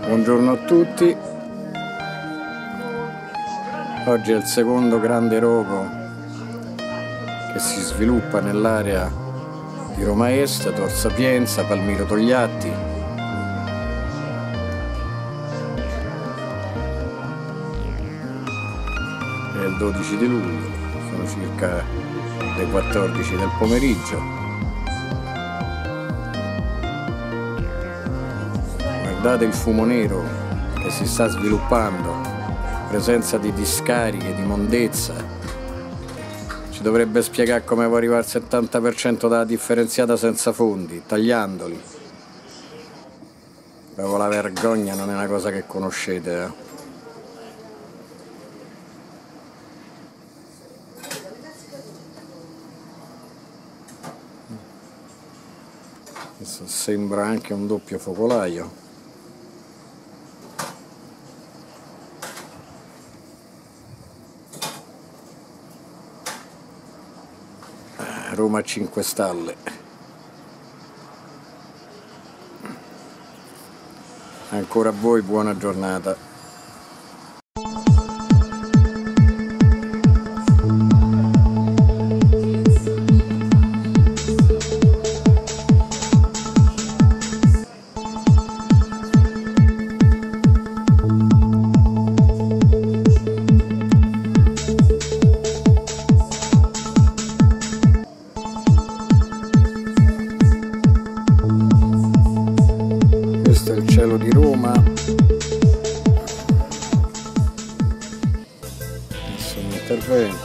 Buongiorno a tutti, oggi è il secondo grande rogo che si sviluppa nell'area di Roma Est, Tor Sapienza, Palmiro Togliatti. È il 12 di luglio, sono circa le 14 del pomeriggio. Guardate il fumo nero che si sta sviluppando, presenza di discariche, di mondezza. Ci dovrebbe spiegare come può arrivare al 70% della differenziata senza fondi, tagliandoli. Però la vergogna non è una cosa che conoscete. Questo sembra anche un doppio focolaio. Roma 5 Stelle. Ancora a voi buona giornata. Questo è il cielo di Roma. Nessun intervento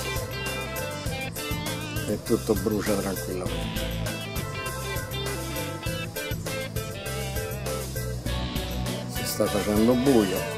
e tutto brucia tranquillamente. Si sta facendo buio.